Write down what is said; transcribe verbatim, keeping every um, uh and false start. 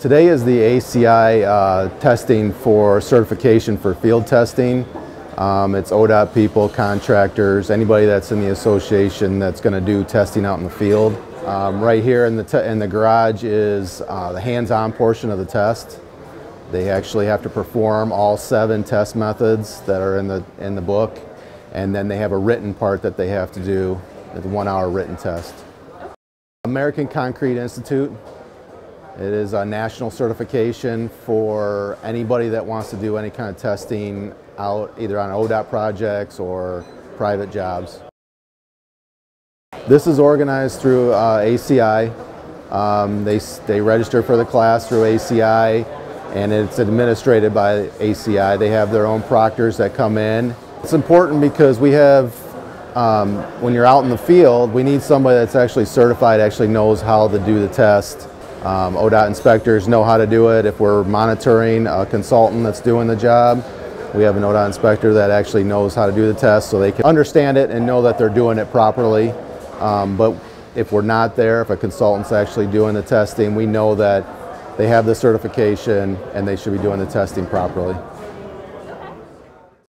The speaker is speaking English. Today is the A C I uh, testing for certification for field testing. Um, it's O D O T people, contractors, anybody that's in the association that's going to do testing out in the field. Um, right here in the, te in the garage is uh, the hands-on portion of the test. They actually have to perform all seven test methods that are in the, in the book, and then they have a written part that they have to do, the one-hour written test. American Concrete Institute. It is a national certification for anybody that wants to do any kind of testing out either on O D O T projects or private jobs. This is organized through uh, A C I. Um, they, they register for the class through A C I, and it's administrated by A C I. They have their own proctors that come in. It's important because we have um, when you're out in the field, we need somebody that's actually certified, actually knows how to do the test. Um, O D O T inspectors know how to do it. If we're monitoring a consultant that's doing the job, we have an O D O T inspector that actually knows how to do the test so they can understand it and know that they're doing it properly. Um, but if we're not there, if a consultant's actually doing the testing, we know that they have the certification and they should be doing the testing properly.